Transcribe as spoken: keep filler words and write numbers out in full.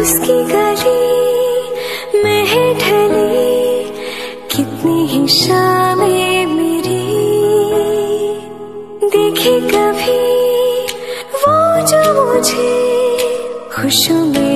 उसकी गली में है ढली कितनी ही शामें मेरी। देखी कभी वो जो मुझे खुशों में